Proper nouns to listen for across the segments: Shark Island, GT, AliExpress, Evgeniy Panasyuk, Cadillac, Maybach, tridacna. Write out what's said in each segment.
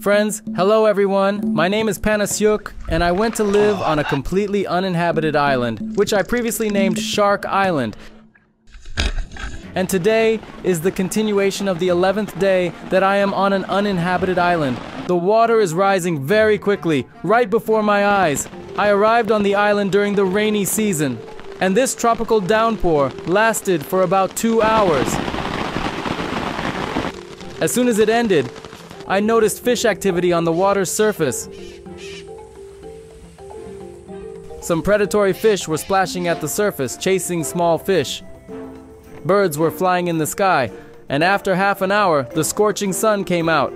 Friends, hello everyone, my name is Panasyuk, and I went to live on a completely uninhabited island, which I previously named Shark Island. And today is the continuation of the 11th day that I am on an uninhabited island. The water is rising very quickly, right before my eyes. I arrived on the island during the rainy season, and this tropical downpour lasted for about 2 hours. As soon as it ended, I noticed fish activity on the water's surface. Some predatory fish were splashing at the surface, chasing small fish. Birds were flying in the sky, and after half an hour, the scorching sun came out.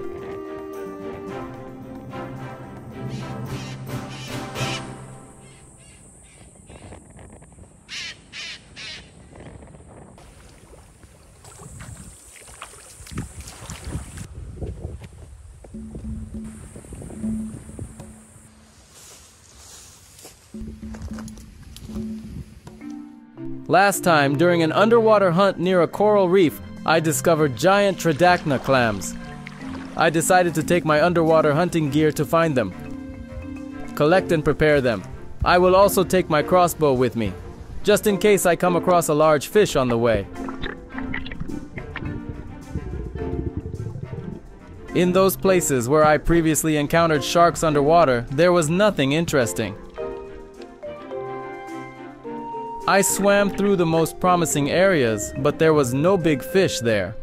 Last time, during an underwater hunt near a coral reef, I discovered giant tridacna clams. I decided to take my underwater hunting gear to find them, collect and prepare them. I will also take my crossbow with me, just in case I come across a large fish on the way. In those places where I previously encountered sharks underwater, there was nothing interesting. I swam through the most promising areas, but there was no big fish there.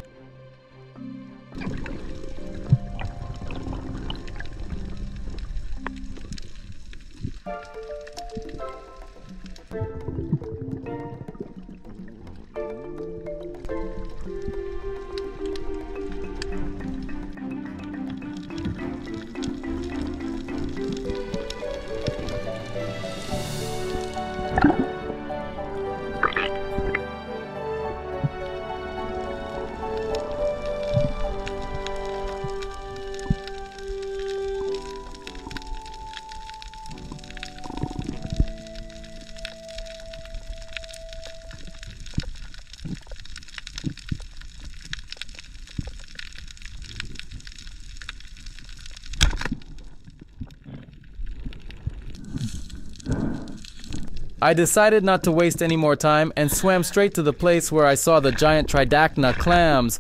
I decided not to waste any more time and swam straight to the place where I saw the giant tridacna clams.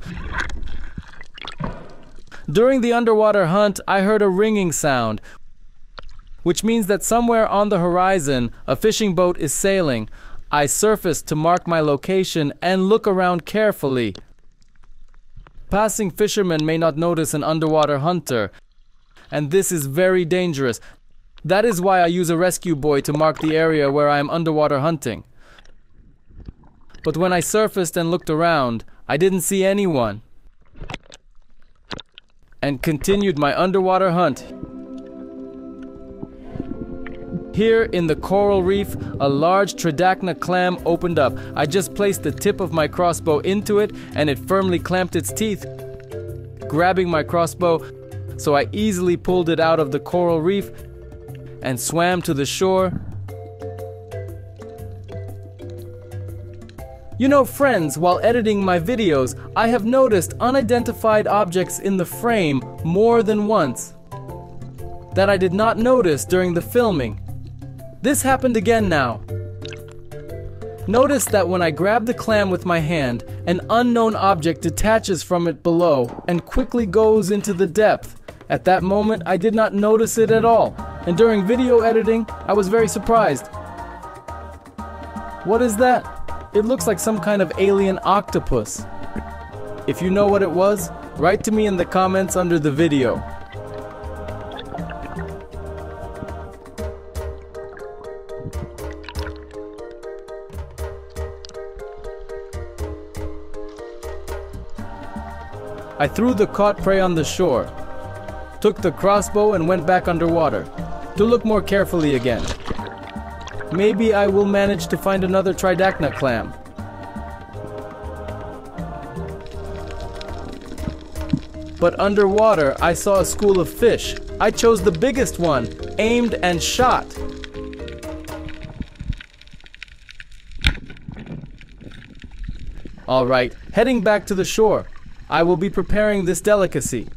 During the underwater hunt, I heard a ringing sound, which means that somewhere on the horizon, a fishing boat is sailing. I surfaced to mark my location and look around carefully. Passing fishermen may not notice an underwater hunter, and this is very dangerous. That is why I use a rescue buoy to mark the area where I am underwater hunting. But when I surfaced and looked around, I didn't see anyone, and continued my underwater hunt. Here in the coral reef, a large tridacna clam opened up. I just placed the tip of my crossbow into it, and it firmly clamped its teeth, grabbing my crossbow, so I easily pulled it out of the coral reef and swam to the shore. You know, friends, while editing my videos, I have noticed unidentified objects in the frame more than once that I did not notice during the filming. This happened again now. Notice that when I grab the clam with my hand, an unknown object detaches from it below and quickly goes into the depth. At that moment, I did not notice it at all. And during video editing, I was very surprised. What is that? It looks like some kind of alien octopus. If you know what it was, write to me in the comments under the video. I threw the caught prey on the shore, took the crossbow and went back underwater to look more carefully again. Maybe I will manage to find another tridacna clam. But underwater, I saw a school of fish. I chose the biggest one, aimed and shot. All right, heading back to the shore. I will be preparing this delicacy.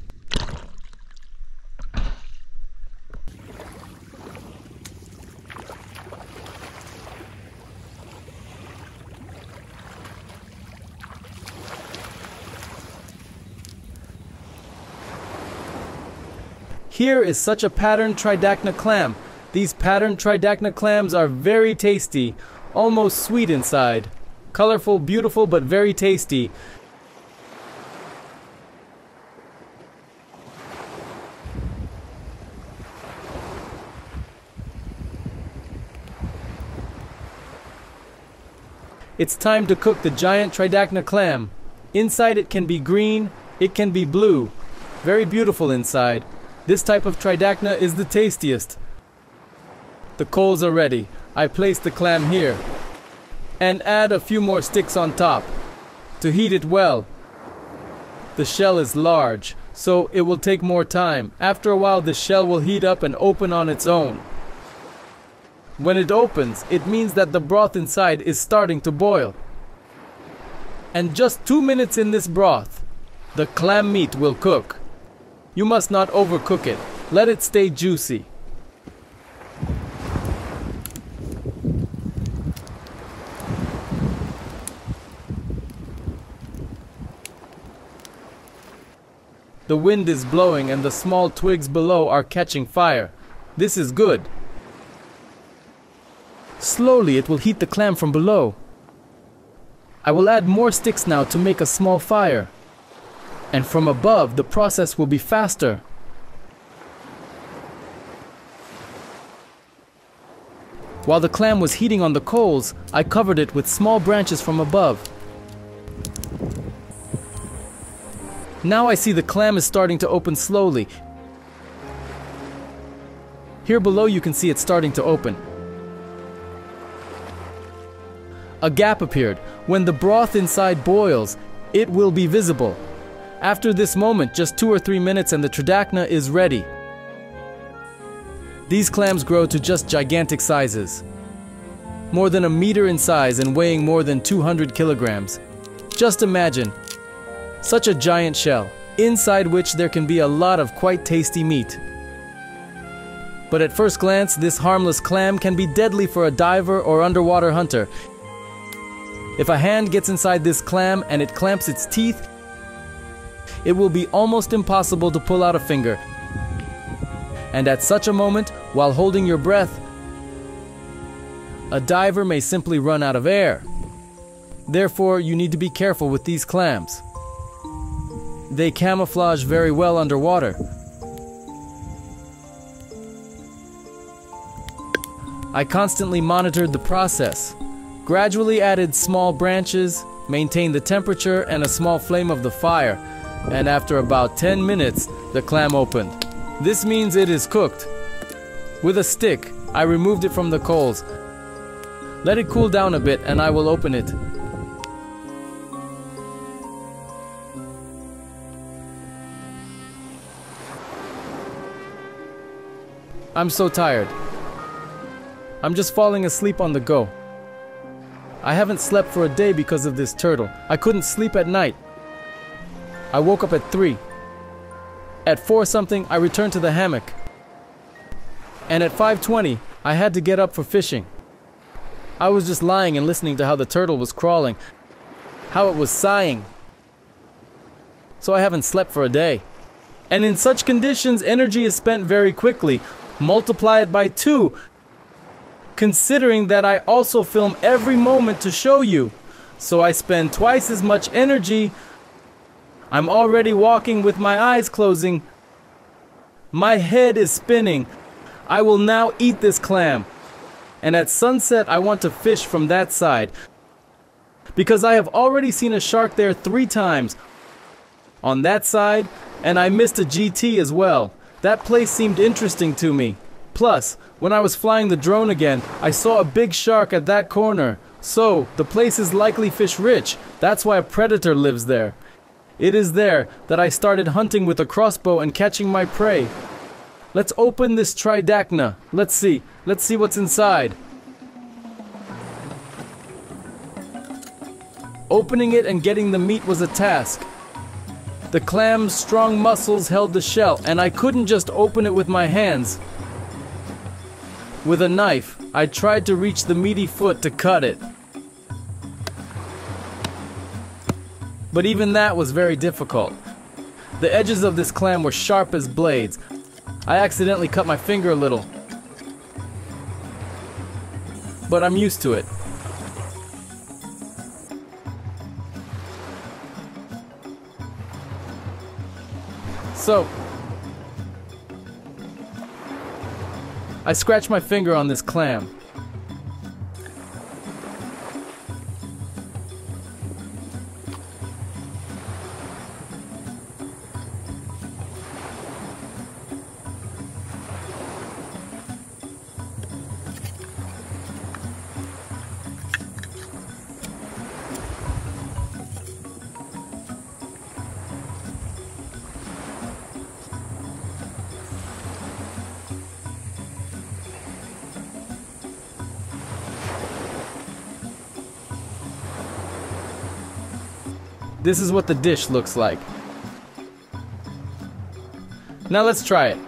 Here is such a patterned tridacna clam. These patterned tridacna clams are very tasty, almost sweet inside. Colorful, beautiful, but very tasty. It's time to cook the giant tridacna clam. Inside it can be green, it can be blue. Very beautiful inside. This type of tridacna is the tastiest. The coals are ready. I place the clam here and add a few more sticks on top to heat it well. The shell is large, so it will take more time. After a while, the shell will heat up and open on its own. When it opens, it means that the broth inside is starting to boil. And just 2 minutes in this broth, the clam meat will cook. You must not overcook it. Let it stay juicy. The wind is blowing and the small twigs below are catching fire. This is good. Slowly it will heat the clam from below. I will add more sticks now to make a small fire. And from above, the process will be faster. While the clam was heating on the coals, I covered it with small branches from above. Now I see the clam is starting to open slowly. Here below you can see it starting to open. A gap appeared. When the broth inside boils, it will be visible. After this moment, just 2 or 3 minutes and the tridacna is ready. These clams grow to just gigantic sizes, more than 1 meter in size and weighing more than 200 kilograms. Just imagine such a giant shell, inside which there can be a lot of quite tasty meat. But at first glance, this harmless clam can be deadly for a diver or underwater hunter. If a hand gets inside this clam and it clamps its teeth, it will be almost impossible to pull out a finger. And at such a moment, while holding your breath, a diver may simply run out of air. Therefore, you need to be careful with these clams. They camouflage very well underwater. I constantly monitored the process. Gradually added small branches, maintained the temperature and a small flame of the fire, and after about 10 minutes, the clam opened. This means it is cooked. With a stick, I removed it from the coals. Let it cool down a bit and I will open it. I'm so tired. I'm just falling asleep on the go. I haven't slept for a day because of this turtle. I couldn't sleep at night. I woke up at 3. At 4-something, I returned to the hammock. And at 5:20, I had to get up for fishing. I was just lying and listening to how the turtle was crawling, how it was sighing. So I haven't slept for a day. And in such conditions, energy is spent very quickly. Multiply it by 2. Considering that I also film every moment to show you, so I spend twice as much energy. I'm already walking with my eyes closing. My head is spinning. I will now eat this clam. And at sunset, I want to fish from that side, because I have already seen a shark there 3 times on that side, and I missed a GT as well. That place seemed interesting to me. Plus, when I was flying the drone again, I saw a big shark at that corner. So, the place is likely fish rich. That's why a predator lives there. It is there that I started hunting with a crossbow and catching my prey. Let's open this tridacna. Let's see what's inside. Opening it and getting the meat was a task. The clam's strong muscles held the shell, and I couldn't just open it with my hands. With a knife, I tried to reach the meaty foot to cut it. But even that was very difficult. The edges of this clam were sharp as blades. I accidentally cut my finger a little, but I'm used to it. So, I scratched my finger on this clam. This is what the dish looks like. Now let's try it.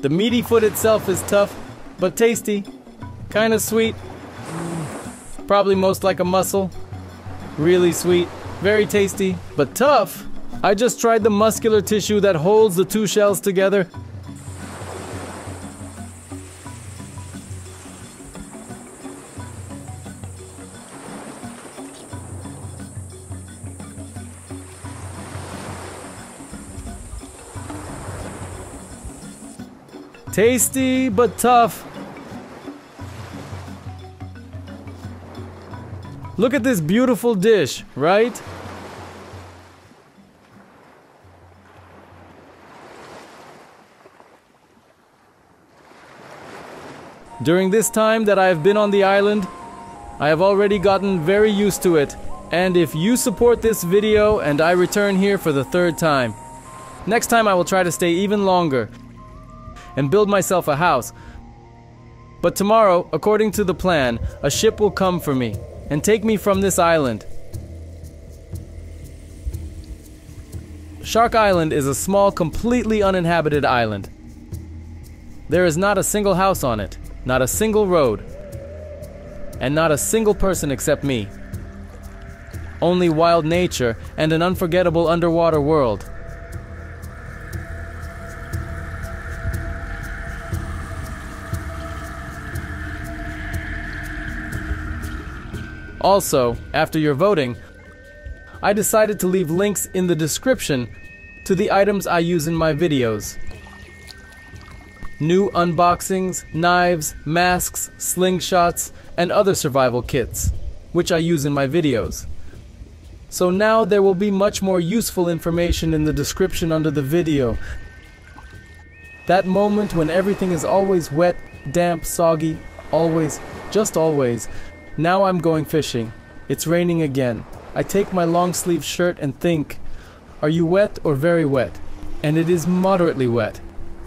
The meaty foot itself is tough, but tasty. Kinda sweet. Probably most like a mussel. Really sweet. Very tasty, but tough. I just tried the muscular tissue that holds the two shells together. Tasty, but tough. Look at this beautiful dish, right? During this time that I have been on the island, I have already gotten very used to it. And if you support this video and I return here for the third time, next time I will try to stay even longer and build myself a house. But tomorrow, according to the plan, a ship will come for me and take me from this island. Shark Island is a small, completely uninhabited island. There is not a single house on it. Not a single road, and not a single person except me. Only wild nature and an unforgettable underwater world. Also, after your voting, I decided to leave links in the description to the items I use in my videos. New unboxings, knives, masks, slingshots, and other survival kits, which I use in my videos. So now there will be much more useful information in the description under the video. That moment when everything is always wet, damp, soggy, always, just always. Now I'm going fishing. It's raining again. I take my long sleeve shirt and think, are you wet or very wet? And it is moderately wet.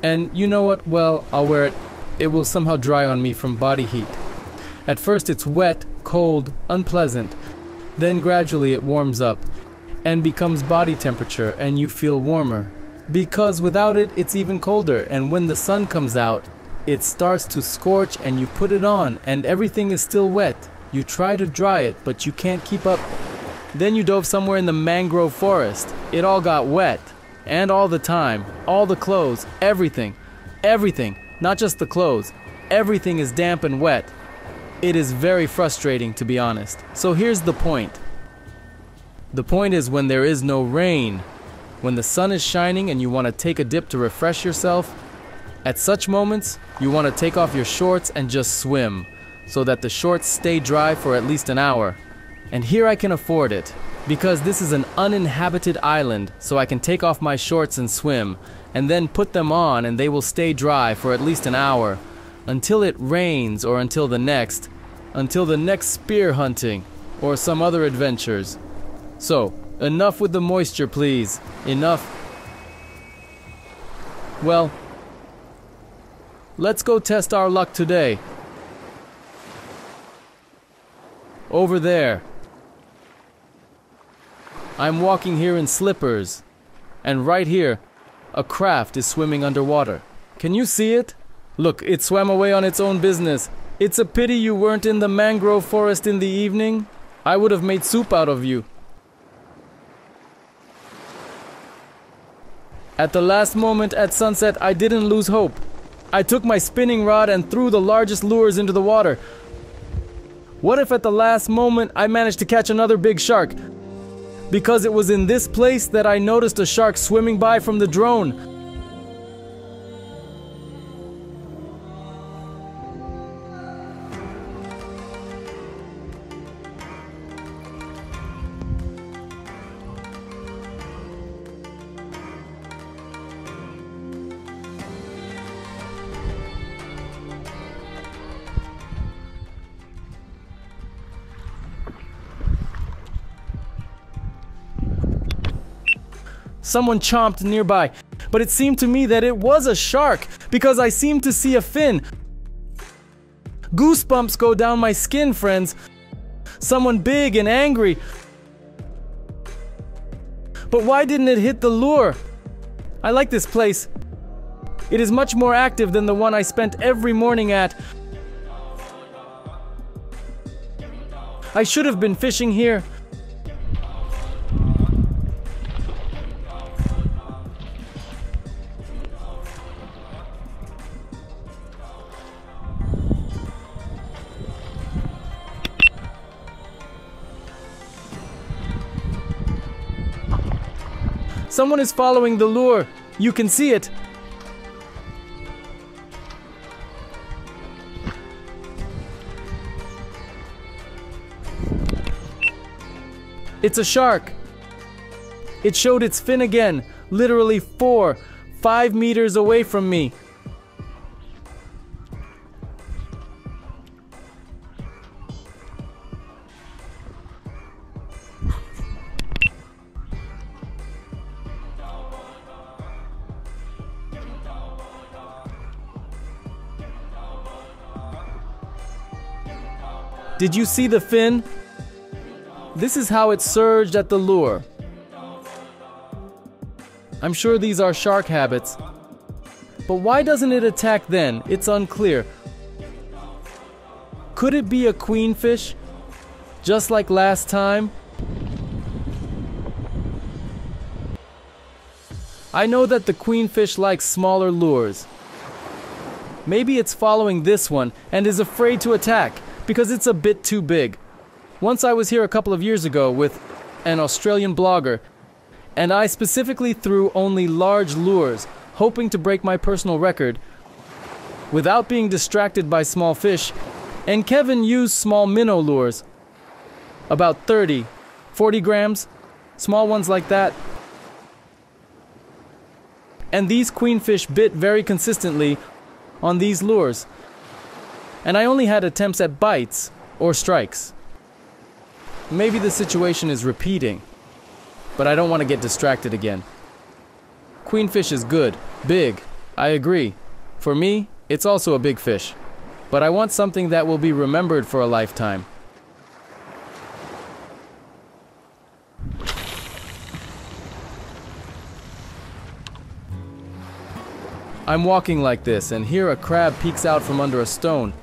And you know what? Well, I'll wear it. It will somehow dry on me from body heat. At first it's wet, cold, unpleasant. Then gradually it warms up and becomes body temperature and you feel warmer. Because without it, it's even colder. And when the sun comes out, it starts to scorch and you put it on and everything is still wet. You try to dry it, but you can't keep up. Then you dove somewhere in the mangrove forest. It all got wet. And all the time, all the clothes, everything, not just the clothes, everything is damp and wet. It is very frustrating, to be honest. So here's the point. The point is when there is no rain, when the sun is shining and you want to take a dip to refresh yourself, at such moments, you want to take off your shorts and just swim, so that the shorts stay dry for at least an hour. And here I can afford it. Because this is an uninhabited island, so I can take off my shorts and swim, and then put them on and they will stay dry for at least an hour, until it rains or until the next spear hunting or some other adventures. So, enough with the moisture, please. Enough. Well, let's go test our luck today. Over there. I'm walking here in slippers, and right here, a craft is swimming underwater. Can you see it? Look, it swam away on its own business. It's a pity you weren't in the mangrove forest in the evening. I would have made soup out of you. At the last moment at sunset, I didn't lose hope. I took my spinning rod and threw the largest lures into the water. What if at the last moment I managed to catch another big shark? Because it was in this place that I noticed a shark swimming by from the drone. Someone chomped nearby, but it seemed to me that it was a shark because I seemed to see a fin. Goosebumps go down my skin, friends. Someone big and angry. But why didn't it hit the lure? I like this place. It is much more active than the one I spent every morning at. I should have been fishing here. Someone is following the lure. You can see it. It's a shark. It showed its fin again, literally 4-5 meters away from me. Did you see the fin? This is how it surged at the lure. I'm sure these are shark habits. But why doesn't it attack then? It's unclear. Could it be a queenfish? Just like last time? I know that the queenfish likes smaller lures. Maybe it's following this one and is afraid to attack, because it's a bit too big. Once I was here a couple of years ago with an Australian blogger, and I specifically threw only large lures, hoping to break my personal record without being distracted by small fish, and Kevin used small minnow lures, about 30, 40 grams, small ones like that. And these queenfish bit very consistently on these lures. And I only had attempts at bites or strikes. Maybe the situation is repeating, but I don't want to get distracted again. Queenfish is good, big, I agree. For me, it's also a big fish, but I want something that will be remembered for a lifetime. I'm walking like this, and here a crab peeks out from under a stone.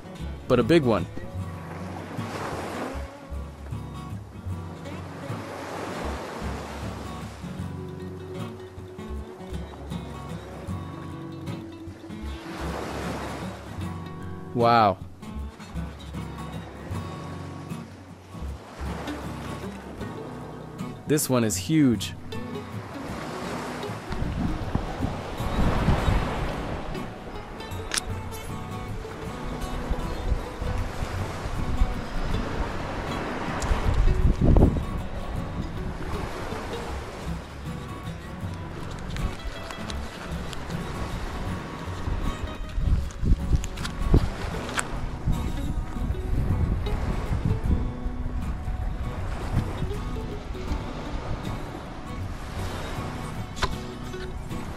But a big one. Wow. This one is huge.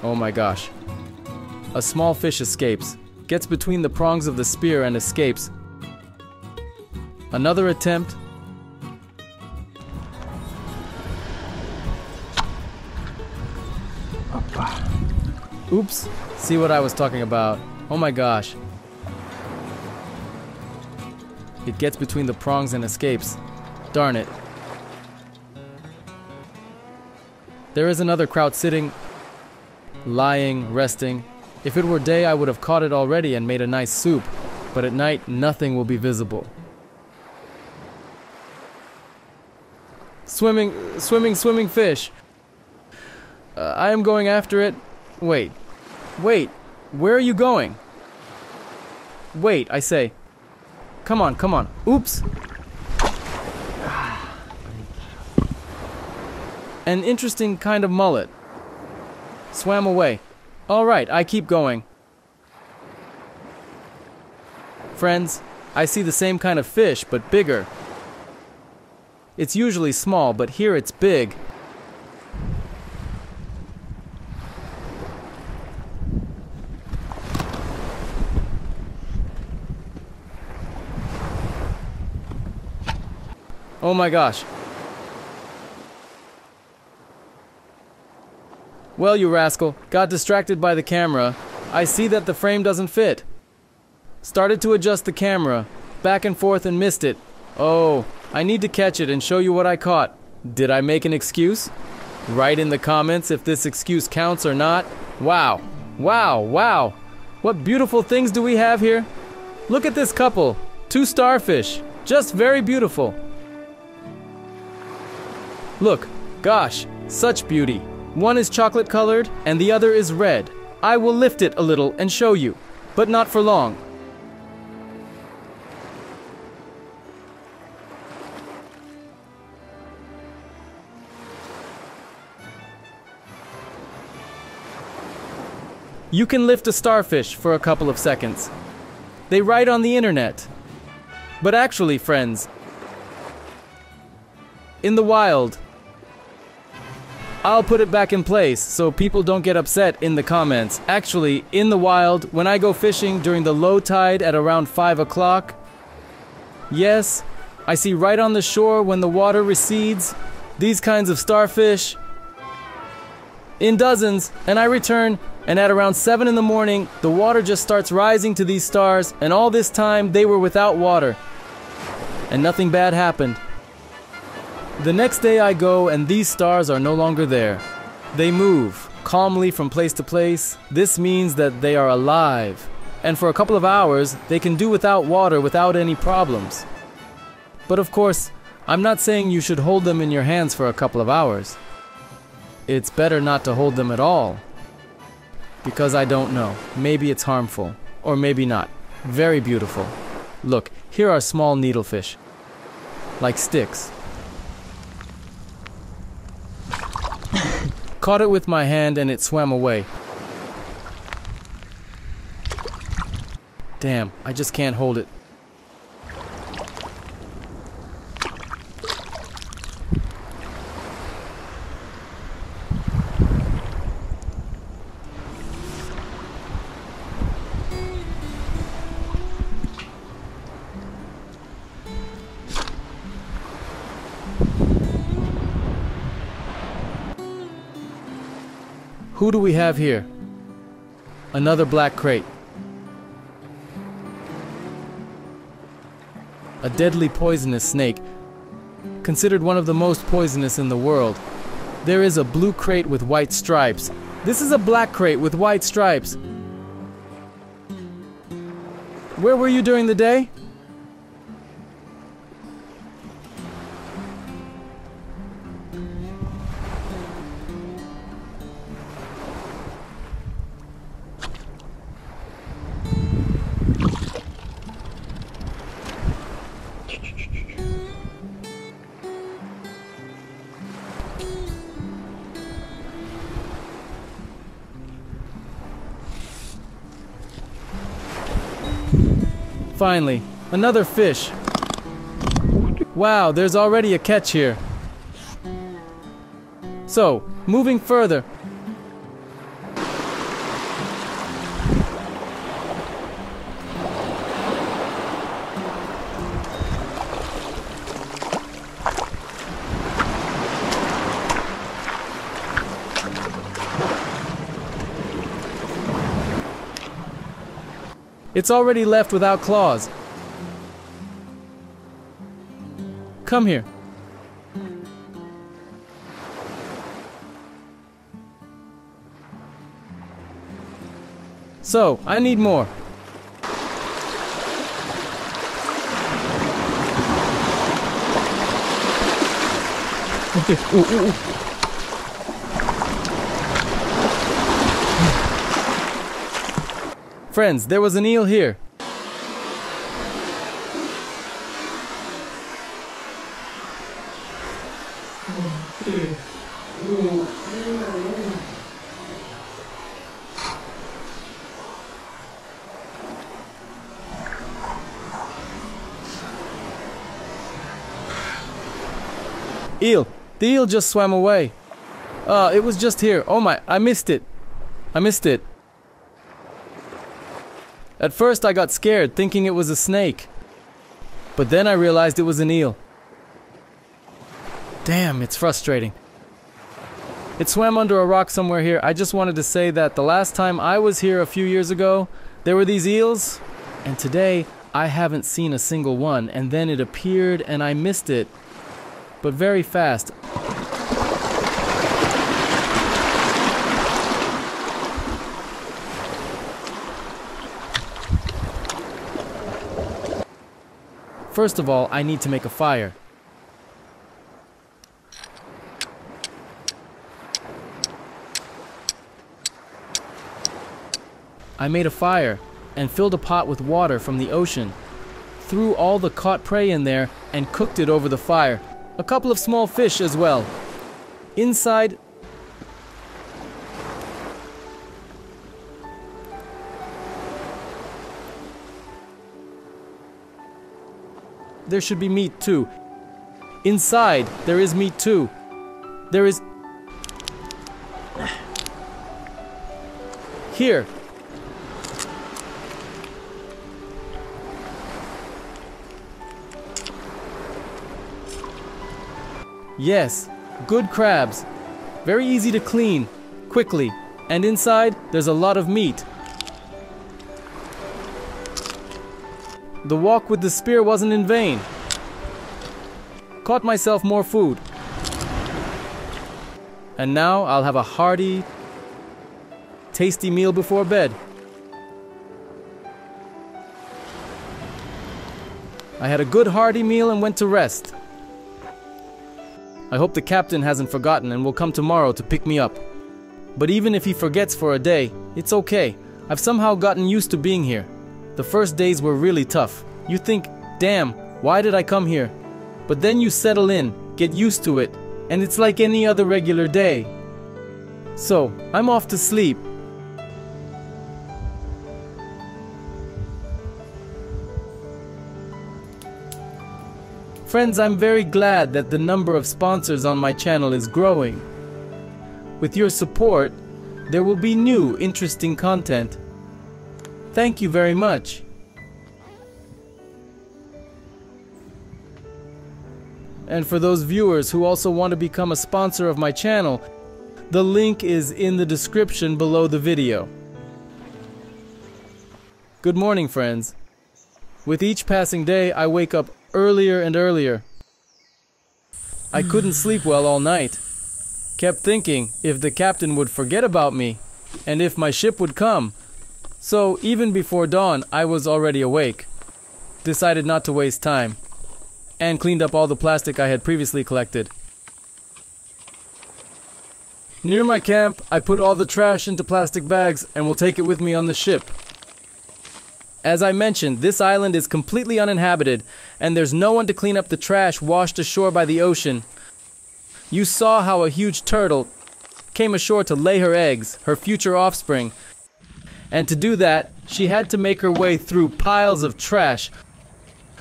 Oh my gosh. A small fish escapes, gets between the prongs of the spear and escapes. Another attempt. Oops, see what I was talking about. Oh my gosh. It gets between the prongs and escapes. Darn it. There is another kraut sitting, lying, resting. If it were day, I would have caught it already and made a nice soup, but at night, nothing will be visible. Swimming fish. I am going after it. Wait, where are you going? Wait, I say. Come on. Oops. An interesting kind of mullet. Swam away. All right, I keep going. Friends, I see the same kind of fish, but bigger. It's usually small, but here it's big. Oh my gosh. Well, you rascal, got distracted by the camera. I see that the frame doesn't fit. Started to adjust the camera, back and forth, and missed it. Oh, I need to catch it and show you what I caught. Did I make an excuse? Write in the comments if this excuse counts or not. Wow, wow, wow. What beautiful things do we have here? Look at this couple, two starfish, just very beautiful. Look, gosh, such beauty. One is chocolate colored and the other is red. I will lift it a little and show you, but not for long. You can lift a starfish for a couple of seconds. They write on the internet. But actually, friends, in the wild, I'll put it back in place so people don't get upset in the comments. Actually, in the wild, when I go fishing during the low tide at around 5 o'clock, yes, I see right on the shore when the water recedes, these kinds of starfish in dozens, and I return, and at around 7 in the morning, the water just starts rising to these stars, and all this time they were without water, and nothing bad happened. The next day I go, and these stars are no longer there. They move calmly from place to place. This means that they are alive, and for a couple of hours, they can do without water without any problems. But of course, I'm not saying you should hold them in your hands for a couple of hours. It's better not to hold them at all, because I don't know. Maybe it's harmful, or maybe not. Very beautiful. Look, here are small needlefish, like sticks. Caught it with my hand and it swam away. Damn, I just can't hold it. Who do we have here? Another black crate. A deadly poisonous snake, considered one of the most poisonous in the world. There is a blue crate with white stripes. This is a black crate with white stripes. Where were you during the day? Finally, another fish. Wow, there's already a catch here. So, moving further. It's already left without claws. Come here. So, I need more. Okay. Ooh, ooh, ooh. Friends, there was an eel here. Eel. The eel just swam away. It was just here. Oh my, I missed it. I missed it. At first I got scared, thinking it was a snake. But then I realized it was an eel. Damn, it's frustrating. It swam under a rock somewhere here. I just wanted to say that the last time I was here a few years ago, there were these eels, and today I haven't seen a single one, and then it appeared and I missed it, but very fast. First of all, I need to make a fire. I made a fire and filled a pot with water from the ocean, threw all the caught prey in there and cooked it over the fire. A couple of small fish as well. Inside, there should be meat too. Inside, there is meat too. There is... Here. Yes, good crabs. Very easy to clean, quickly. And inside, there's a lot of meat. The walk with the spear wasn't in vain. Caught myself more food. And now I'll have a hearty, tasty meal before bed. I had a good hearty meal and went to rest. I hope the captain hasn't forgotten and will come tomorrow to pick me up. But even if he forgets for a day, it's okay. I've somehow gotten used to being here. The first days were really tough. You think, damn, why did I come here? But then you settle in, get used to it, and it's like any other regular day. So, I'm off to sleep. Friends, I'm very glad that the number of sponsors on my channel is growing. With your support, there will be new, interesting content. Thank you very much. And for those viewers who also want to become a sponsor of my channel, the link is in the description below the video. Good morning, friends. With each passing day, I wake up earlier and earlier. I couldn't sleep well all night. Kept thinking if the captain would forget about me and if my ship would come. So even before dawn, I was already awake. Decided not to waste time and cleaned up all the plastic I had previously collected. Near my camp, I put all the trash into plastic bags and will take it with me on the ship. As I mentioned, this island is completely uninhabited, and there's no one to clean up the trash washed ashore by the ocean. You saw how a huge turtle came ashore to lay her eggs, her future offspring. And to do that, she had to make her way through piles of trash.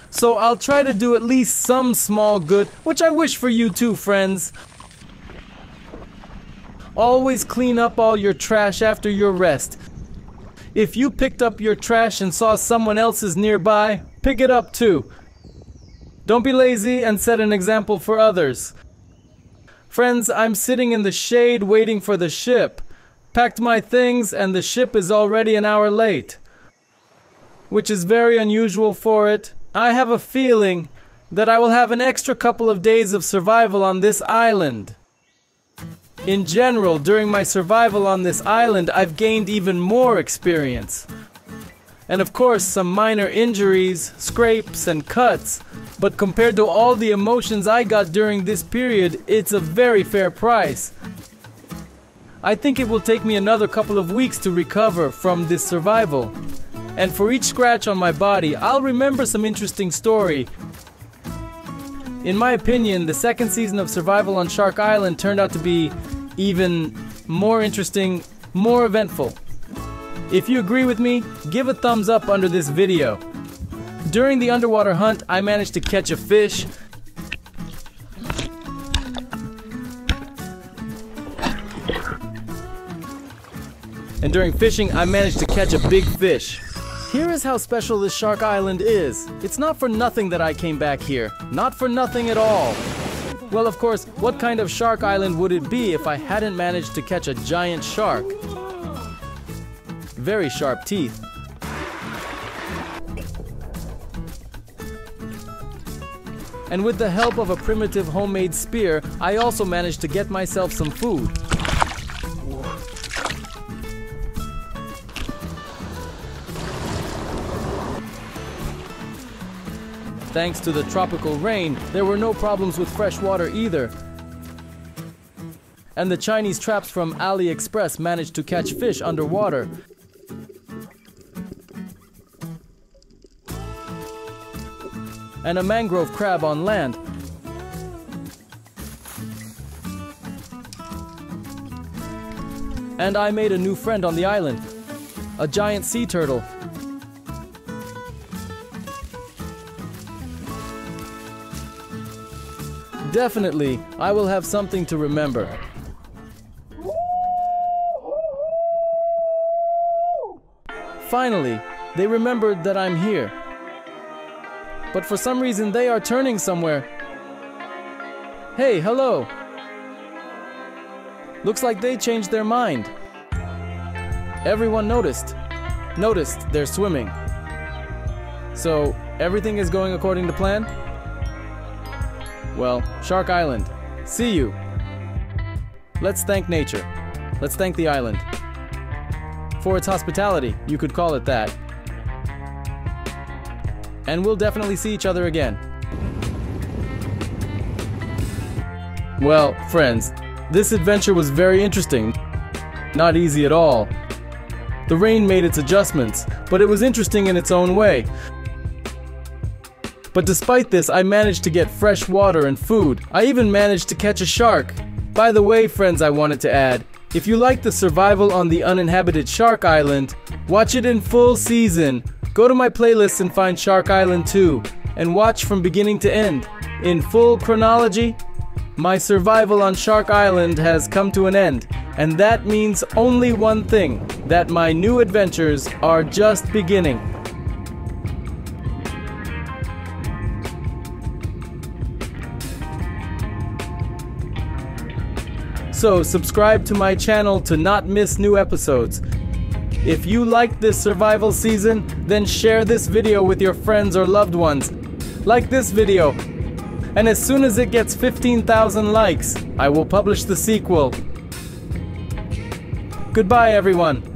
So I'll try to do at least some small good, which I wish for you too, friends. Always clean up all your trash after your rest. If you picked up your trash and saw someone else's nearby, pick it up too. Don't be lazy and set an example for others. Friends, I'm sitting in the shade waiting for the ship. Packed my things and the ship is already an hour late, which is very unusual for it. I have a feeling that I will have an extra couple of days of survival on this island. In general, during my survival on this island, I've gained even more experience. And of course, some minor injuries, scrapes, and cuts. But compared to all the emotions I got during this period, it's a very fair price. I think it will take me another couple of weeks to recover from this survival. And for each scratch on my body, I'll remember some interesting story. In my opinion, the second season of Survival on Shark Island turned out to be even more interesting, more eventful. If you agree with me, give a thumbs up under this video. During the underwater hunt, I managed to catch a fish, and during fishing, I managed to catch a big fish. Here is how special this Shark Island is. It's not for nothing that I came back here. Not for nothing at all. Well, of course, what kind of Shark Island would it be if I hadn't managed to catch a giant shark? Very sharp teeth. And with the help of a primitive homemade spear, I also managed to get myself some food. Thanks to the tropical rain, there were no problems with fresh water either. And the Chinese traps from AliExpress managed to catch fish underwater. And a mangrove crab on land. And I made a new friend on the island, a giant sea turtle. Definitely, I will have something to remember. Finally, they remembered that I'm here. But for some reason, they are turning somewhere. Hey, hello. Looks like they changed their mind. Everyone noticed they're swimming. So, everything is going according to plan? Well, Shark Island, see you. Let's thank nature. Let's thank the island. For its hospitality, you could call it that. And we'll definitely see each other again. Well, friends, this adventure was very interesting. Not easy at all. The rain made its adjustments, but it was interesting in its own way. But despite this, I managed to get fresh water and food. I even managed to catch a shark. By the way, friends, I wanted to add, if you like the survival on the uninhabited Shark Island, watch it in full season. Go to my playlist and find Shark Island 2 and watch from beginning to end. In full chronology, my survival on Shark Island has come to an end. And that means only one thing, that my new adventures are just beginning. So subscribe to my channel to not miss new episodes. If you liked this survival season, then share this video with your friends or loved ones. Like this video. And as soon as it gets 15,000 likes, I will publish the sequel. Goodbye, everyone.